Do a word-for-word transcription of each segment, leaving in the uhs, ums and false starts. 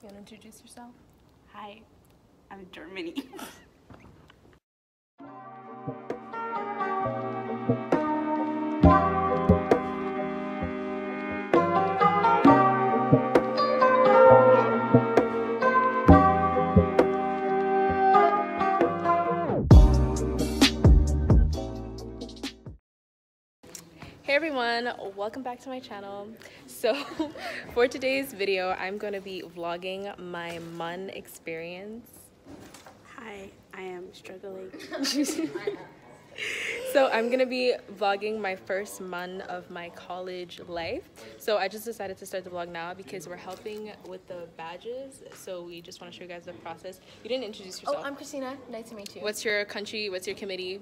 You want to introduce yourself? Hi, I'm Germany. Hey everyone, welcome back to my channel. So for today's video, I'm going to be vlogging my M O N experience. Hi, I am struggling. So I'm going to be vlogging my first M O N of my college life. So I just decided to start the vlog now because we're helping with the badges. So we just want to show you guys the process. You didn't introduce yourself. Oh, I'm Christina. Nice to meet you. What's your country? What's your committee?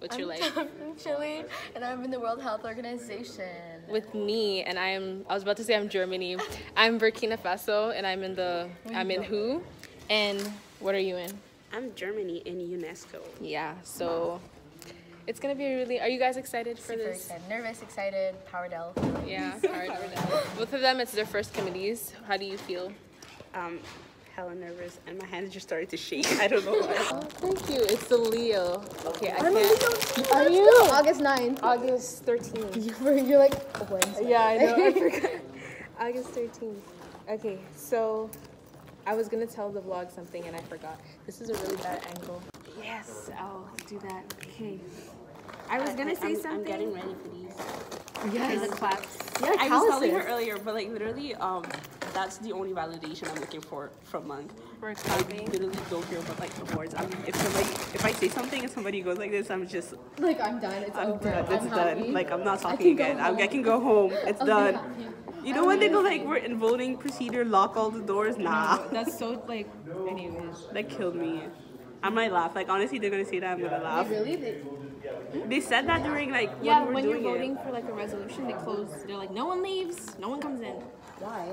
What's I'm your life? I'm from Chile, and I'm in the World Health Organization. With me, and I'm, I was about to say I'm Germany. I'm Burkina Faso, and I'm in the, I'm in W H O. And what are you in? I'm Germany in UNESCO. Yeah, so wow. It's going to be really, are you guys excited for Super this? Super excited. Nervous, excited, powered L. Yeah, powered L. Both of them, it's their first committees. How do you feel? Um, hella nervous, and my hands just started to shake. I don't know why. Oh, thank you. It's the Leo. Okay, I I'm can't. Are you? August ninth. August thirteenth. You're like, Wednesday. Yeah, I know. I forgot. August thirteenth. Okay, so I was going to tell the vlog something and I forgot. This is a really bad angle. Yes, I'll do that. Okay. I was going to say I'm, something. I'm getting ready for these. Yes. For the claps. Yeah, I was telling her earlier, but like literally, um, that's the only validation I'm looking for from M O N. For I literally don't care about like awards. I'm, if somebody, if I say something and somebody goes like this, I'm just like I'm done. It's I'm over. Done. I'm it's happy. Done. Like I'm not talking again. I, I can go home. It's done. You know when they go like we're in voting procedure, lock all the doors. Nah. That's so like. Anyways, that killed me. I might laugh. Like honestly, they're gonna say that I'm gonna laugh. Wait, really? They They said that during like when yeah, we were when doing you're voting it. For like a resolution, they close. They're like, no one leaves, no one comes in. Why?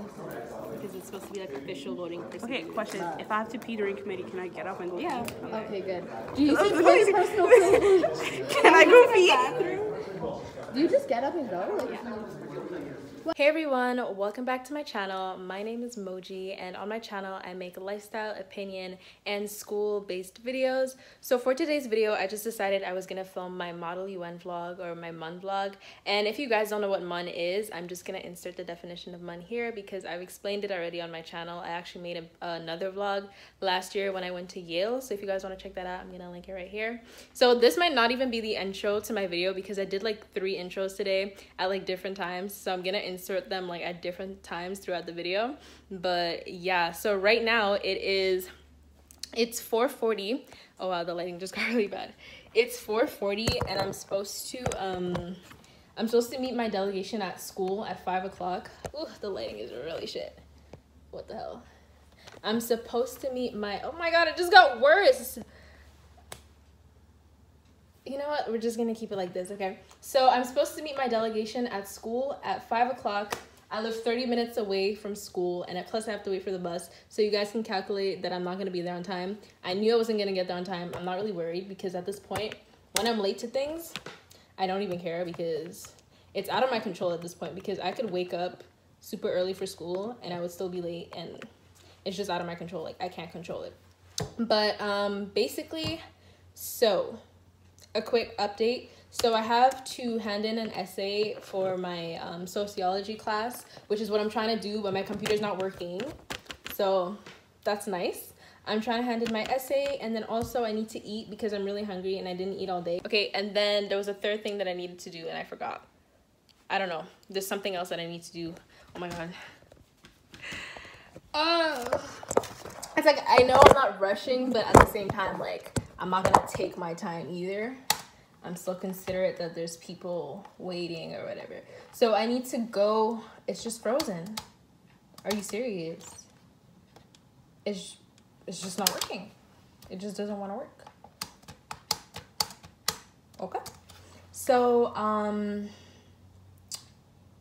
Because it's supposed to be like official voting procedure. Okay, question: uh, if I have to pee during committee, can I get up and go? Yeah. Pee? Okay. okay, good. Do you think personal privilege? Can I go pee? Do you just get up and go? Like, yeah. Hey everyone, welcome back to my channel. My name is Moji, and on my channel I make lifestyle, opinion, and school-based videos. So for today's video, I just decided I was gonna film my ModelUN vlog or my M O N vlog. And if you guys don't know what M O N is, I'm just gonna insert the definition of M O N here because I've explained it already on my channel. I actually made a, another vlog last year when I went to Yale. So if you guys wanna check that out, I'm gonna link it right here. So this might not even be the intro to my video because I did like three intros today at like different times. So I'm gonna insert them like at different times throughout the video, but yeah, so right now it is it's four forty. Oh wow, the lighting just got really bad. It's four forty and I'm supposed to um I'm supposed to meet my delegation at school at five o'clock. Ooh, the lighting is really shit. What the hell. I'm supposed to meet my oh my god, it just got worse. You know what? We're just gonna keep it like this, okay? So I'm supposed to meet my delegation at school at five o'clock. I live thirty minutes away from school, and at plus I have to wait for the bus. So you guys can calculate that I'm not gonna be there on time. I knew I wasn't gonna get there on time. I'm not really worried because at this point, when I'm late to things, I don't even care because it's out of my control at this point because I could wake up super early for school and I would still be late, and it's just out of my control. Like, I can't control it. But um, basically, so... a quick update. So I have to hand in an essay for my um, sociology class, which is what I'm trying to do, but my computer's not working. So that's nice. I'm trying to hand in my essay, and then also I need to eat because I'm really hungry and I didn't eat all day. Okay, and then there was a third thing that I needed to do and I forgot. I don't know. There's something else that I need to do. Oh my god. Oh. It's like, I know I'm not rushing, but at the same time, like, I'm not gonna take my time either. I'm still considerate that there's people waiting or whatever. So I need to go. It's just frozen. Are you serious? It's, it's just not working. It just doesn't want to work. Okay. So, um,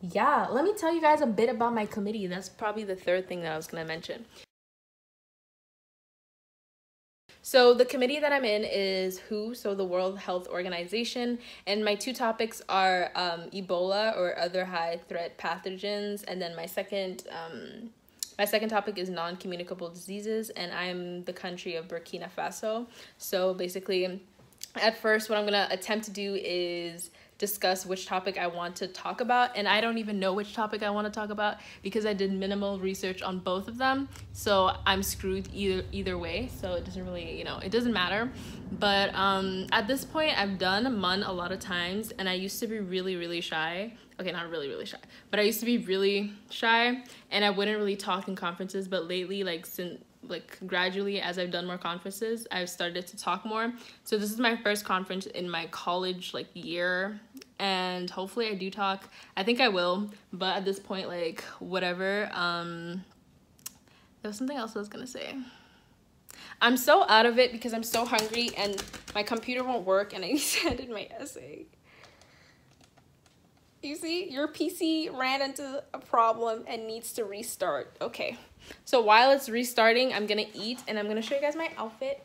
yeah. Let me tell you guys a bit about my committee. That's probably the third thing that I was gonna mention. So the committee that I'm in is W H O, so the World Health Organization, and my two topics are um, Ebola or other high threat pathogens, and then my second um, My second topic is non-communicable diseases, and I'm the country of Burkina Faso. So basically, at first, what I'm gonna attempt to do is discuss which topic I want to talk about, and I don't even know which topic I want to talk about because I did minimal research on both of them, so I'm screwed either either way. So it doesn't really, you know, it doesn't matter. But um, at this point, I've done MUN a lot of times, and I used to be really, really shy. Okay, not really, really shy, but I used to be really shy, and I wouldn't really talk in conferences. But lately, like since like gradually as I've done more conferences, I've started to talk more. So this is my first conference in my college like year, and hopefully I do talk. I think I will, but at this point, like whatever. Um, there was something else I was gonna say. I'm so out of it because I'm so hungry and my computer won't work, and I sent my essay. You see, your P C ran into a problem and needs to restart. Okay, so while it's restarting, I'm gonna eat and I'm gonna show you guys my outfit.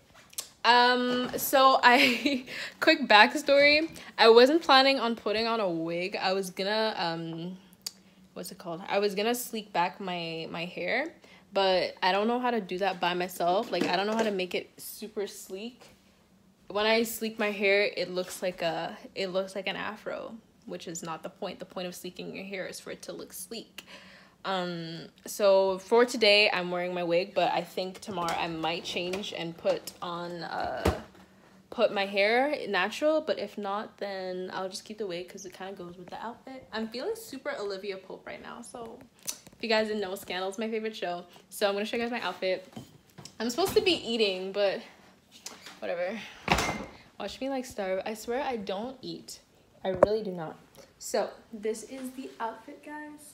Um, so I, quick backstory, I wasn't planning on putting on a wig. I was gonna, um, what's it called? I was gonna sleek back my, my hair, but I don't know how to do that by myself. Like, I don't know how to make it super sleek. When I sleek my hair, it looks like a, it looks like an afro, which is not the point. The point of sleeking your hair is for it to look sleek. Um, so for today, I'm wearing my wig, but I think tomorrow I might change and put on, uh, put my hair natural, but if not, then I'll just keep the wig because it kind of goes with the outfit. I'm feeling super Olivia Pope right now, so if you guys didn't know, Scandal's my favorite show. So I'm gonna show you guys my outfit. I'm supposed to be eating, but whatever. Watch me like starve. I swear I don't eat. I really do not. So this is the outfit, guys.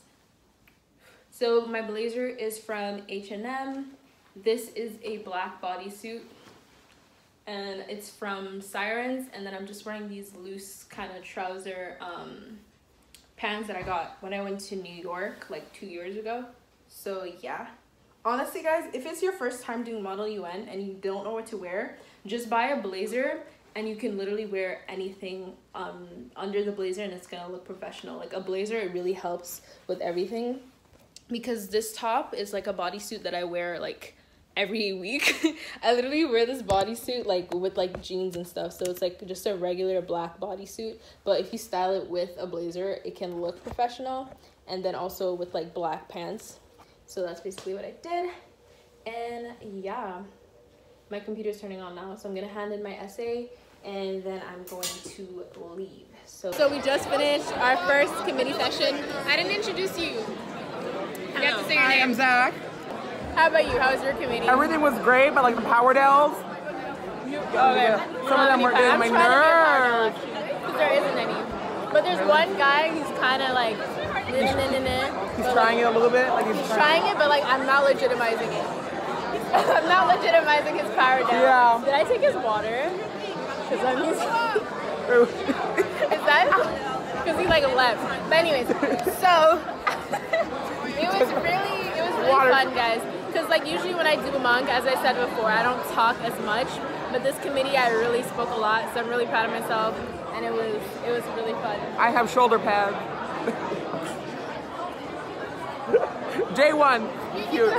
So my blazer is from H and M. This is a black bodysuit, and it's from Sirens. And then I'm just wearing these loose kind of trouser um, pants that I got when I went to New York like two years ago. So yeah. Honestly, guys, if it's your first time doing ModelUN and you don't know what to wear, just buy a blazer. And you can literally wear anything um, under the blazer and it's gonna look professional. Like a blazer, it really helps with everything, because this top is like a bodysuit that I wear like every week. I literally wear this bodysuit like with like jeans and stuff. So it's like just a regular black bodysuit. But if you style it with a blazer, it can look professional. And then also with like black pants. So that's basically what I did. And yeah, my computer's turning on now. So I'm gonna hand in my essay, and then I'm going to leave. So, so we just finished our first committee session. I didn't introduce you. Hello. You have to say your Hi, name. I'm Zach. How about you? How was your committee? Everything was great, but like the power dells. You, okay. Yeah. Some of them were getting my nerves. Because there isn't any. But there's one guy who's kind of like, he's, nah, nah, nah, nah. he's trying like, it a little bit. Like he's, he's trying, trying it, but like I'm not legitimizing it. I'm not legitimizing his power down. Yeah. Did I take his water? Because I'm Is that? Because he like left. But anyways, so it was really, it was really water. fun, guys. Because like usually when I do MUN, as I said before, I don't talk as much. But this committee, I really spoke a lot, so I'm really proud of myself. And it was, it was really fun. I have shoulder pads. Day one. Cute.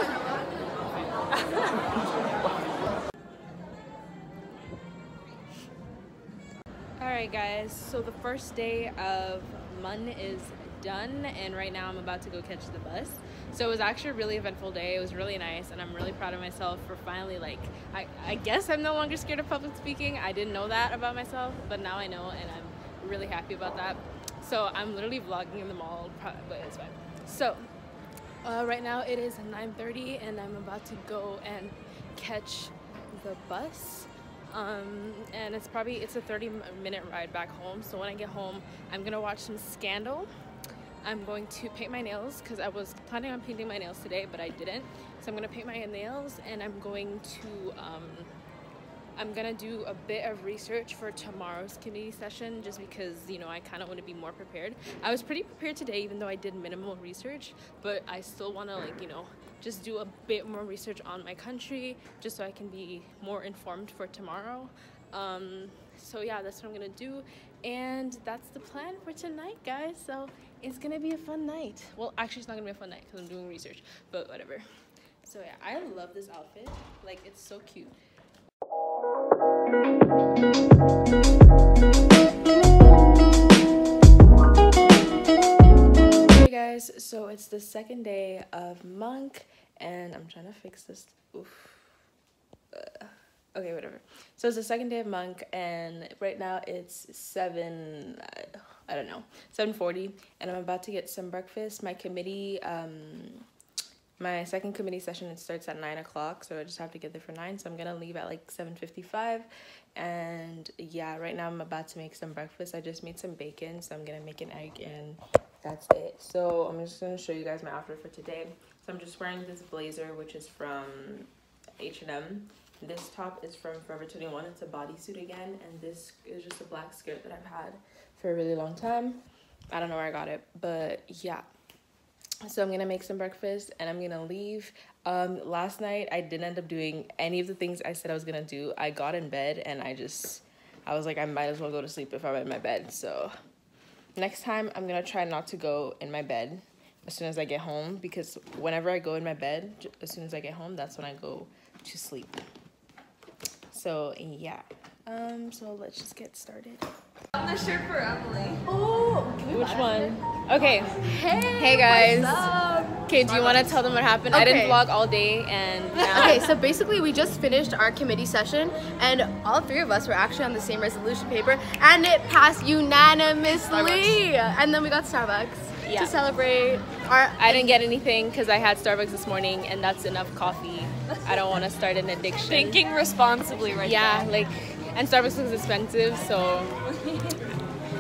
Alright guys, so the first day of MUN is done, and right now I'm about to go catch the bus. So it was actually a really eventful day. It was really nice, and I'm really proud of myself for finally, like, I, I guess I'm no longer scared of public speaking. I didn't know that about myself, but now I know, and I'm really happy about that. So I'm literally vlogging in the mall, but it's fine. So Uh, right now it is nine thirty and I'm about to go and catch the bus, um, and it's probably it's a thirty minute ride back home. So when I get home, I'm gonna watch some Scandal. I'm going to paint my nails because I was planning on painting my nails today, but I didn't. So I'm gonna paint my nails, and I'm going to um, I'm gonna do a bit of research for tomorrow's community session, just because, you know, I kind of want to be more prepared. I was pretty prepared today, even though I did minimal research, but I still want to, like, you know, just do a bit more research on my country, just so I can be more informed for tomorrow. Um, so yeah, that's what I'm gonna do, and that's the plan for tonight, guys. So it's gonna be a fun night. Well, actually, it's not gonna be a fun night because I'm doing research, but whatever. So yeah, I love this outfit. Like, it's so cute. Hey guys, so it's the second day of Monk, and I'm trying to fix this. Oof. Uh, okay, whatever. So it's the second day of Monk, and right now it's seven. I, I don't know, seven forty, and I'm about to get some breakfast. My committee, um. my second committee session, it starts at nine o'clock, so I just have to get there for nine, so I'm gonna leave at like seven fifty-five, and yeah, right now I'm about to make some breakfast. I just made some bacon, so I'm gonna make an egg, and that's it. So I'm just gonna show you guys my outfit for today. So I'm just wearing this blazer, which is from H and M. This top is from Forever twenty-one. It's a bodysuit again, and this is just a black skirt that I've had for a really long time. I don't know where I got it, but yeah. So I'm gonna make some breakfast and I'm gonna leave. Um, last night I didn't end up doing any of the things I said I was gonna do. I got in bed and I just, I was like, I might as well go to sleep if I'm in my bed. So next time I'm gonna try not to go in my bed as soon as I get home, because whenever I go in my bed, as soon as I get home, that's when I go to sleep. So yeah. Um, so let's just get started. On the shirt for Emily. Oh, which one? Okay. Hey, hey guys. Okay, do you want to tell them what happened? Okay. I didn't vlog all day, and now okay, so basically we just finished our committee session, and all three of us were actually on the same resolution paper, and it passed unanimously. Starbucks. And then we got Starbucks yeah. to celebrate. Our I didn't get anything because I had Starbucks this morning, and that's enough coffee. I don't want to start an addiction. Thinking responsibly, right? Yeah, now. like. And Starbucks looks expensive, so.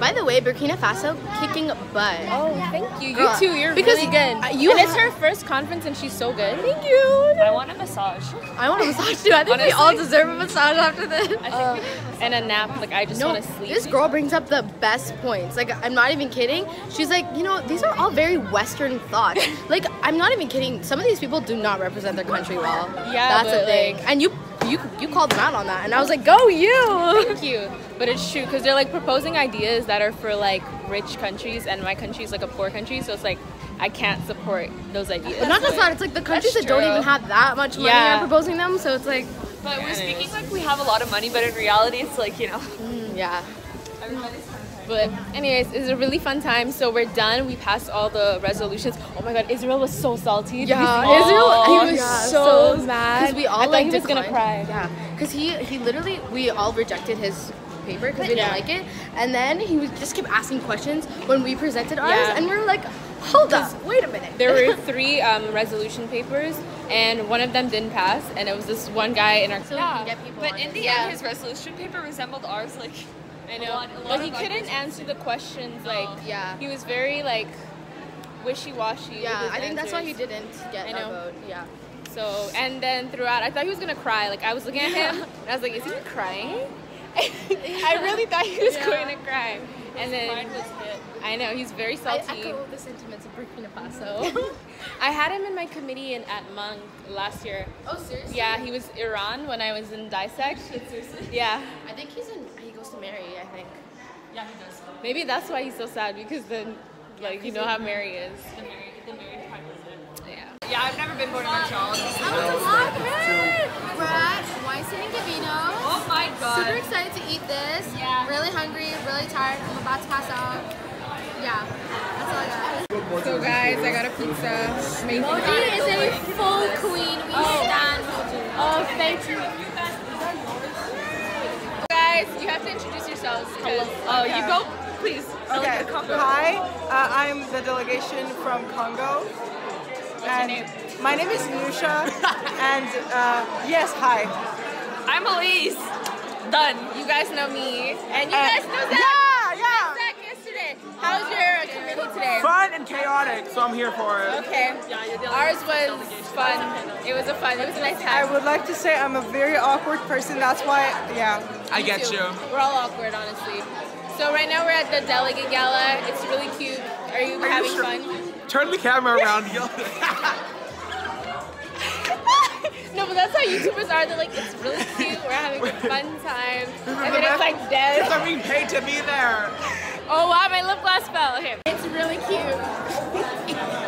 By the way, Burkina Faso kicking butt. Oh, thank you. You uh, too. You're because really good. Uh, you and it's her first conference, and she's so good. Thank you. I want a massage. I want a massage too. I think Honestly, we all deserve a massage after this. I think uh, we need a massage. And a nap. Like I just no, want to sleep. This girl brings up the best points. Like I'm not even kidding. She's like, you know, these are all very Western thoughts. Like I'm not even kidding. Some of these people do not represent their country well. Yeah, that's a thing. Like, and you. You, you called them out on that, and I was like, go you! Thank you. But it's true, because they're like proposing ideas that are for like rich countries, and my country is like a poor country, so it's like I can't support those ideas. But not just that, it's like the countries that don't even have that much money yeah. are proposing them, so it's like... But we're speaking like we have a lot of money, but in reality it's like, you know... Mm, yeah. Everybody's But anyways, it was a really fun time. So we're done. We passed all the resolutions. Oh my God, Israel was so salty. Yeah, oh, Israel, he was yeah, so, so mad. Because we all I thought like, he was declined. gonna cry. Yeah, because he he literally we all rejected his paper because we didn't yeah. like it, and then he was just kept asking questions when we presented ours, yeah. and we were like, hold up, wait a minute. There were three um, resolution papers, and one of them didn't pass, and it was this one guy in our so yeah. Get people but in the yeah. end, his resolution paper resembled ours, like. I know, a lot, a lot but he couldn't answer the questions, like, no. yeah. he was very, like, wishy-washy. Yeah, with his I think answers. That's why he didn't get a vote, yeah. So, and then throughout, I thought he was gonna cry, like, I was looking at him, and I was like, is he crying? I really thought he was yeah. going to cry. And then, mine was hit. I know, he's very salty. I echo the sentiments of Burkina Faso. I had him in my committee in, at Monk last year. Oh, seriously? Yeah, he was Iran when I was in Dissect. Seriously? Yeah. I think he's in... to Mary, I think. Yeah, he does. Maybe that's why he's so sad, because then, like, you know how Mary is. The Mary, the Mary tribe is it. Yeah. Yeah, I've never been born in Montreal. I was in Brad, Weinstein and Gavino. Oh my God. Super excited to eat this. Yeah. Really hungry, really tired. I'm about to pass out. Yeah, that's all I got. So guys, I got a pizza. Moji is a full queen. We stand. Oh, thank you. You have to introduce yourselves. Oh, okay. You go, please. Okay. Hi, uh, I'm the delegation from Congo. What's and your name? My name is Nusha. And uh, yes, hi. I'm Elise. Done. You guys know me, and you uh, guys know Zach. Yeah, yeah. Zach yesterday. How was your committee today? Fun and chaotic, so I'm here for it. Okay. Yeah, ours was fun. It was a fun. It was a nice time. I would like to say I'm a very awkward person. That's why, yeah. I get too. you. We're all awkward, honestly. So right now we're at the delegate gala. It's really cute. Are you Are having you sure? fun? Turn the camera around. No, but that's how YouTubers are. They're like, it's really cute. We're having a fun time. And then it's like dead. It's not being paid to be there. Oh wow, my lip gloss fell. Here. It's really cute.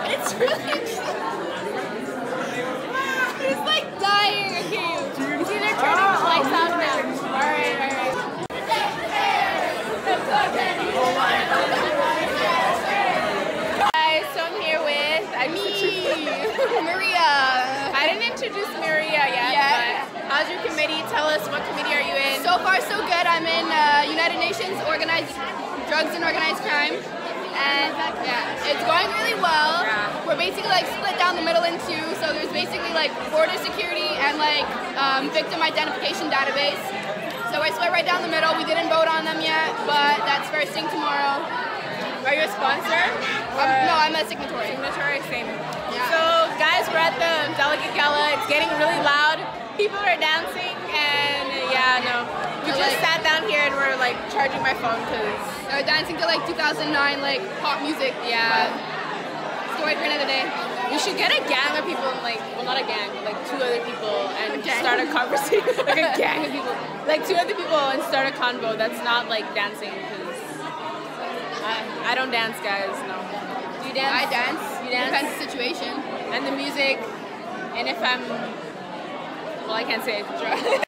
It's really cute. introduced Maria yet, yeah. But how's your committee? Tell us, what committee are you in? So far, so good. I'm in uh, United Nations Organized Drugs and Organized Crime, and yeah, it's going really well. Yeah. We're basically like split down the middle in two, so there's basically like border security and like um, victim identification database. So we're split right down the middle. We didn't vote on them yet, but that's first thing tomorrow. Are you a sponsor? Um, no, I'm a signatory. Signatory, same. Yeah. So guys, we're at the Delegate Gala. It's getting really loud. People are dancing, and yeah, no. We so just like, sat down here and we're like charging my phone because we're dancing to like two thousand nine like pop music. Yeah. Story for another day. We should get a gang of people, and like, well, not a gang, but like two other people, and a start a conversation. Like a gang of people, like two other people, and start a convo. That's not like dancing. I don't dance, guys, no. Do you dance? I dance. You dance? Depends on the situation. And the music, and if I'm, well, I can't say it.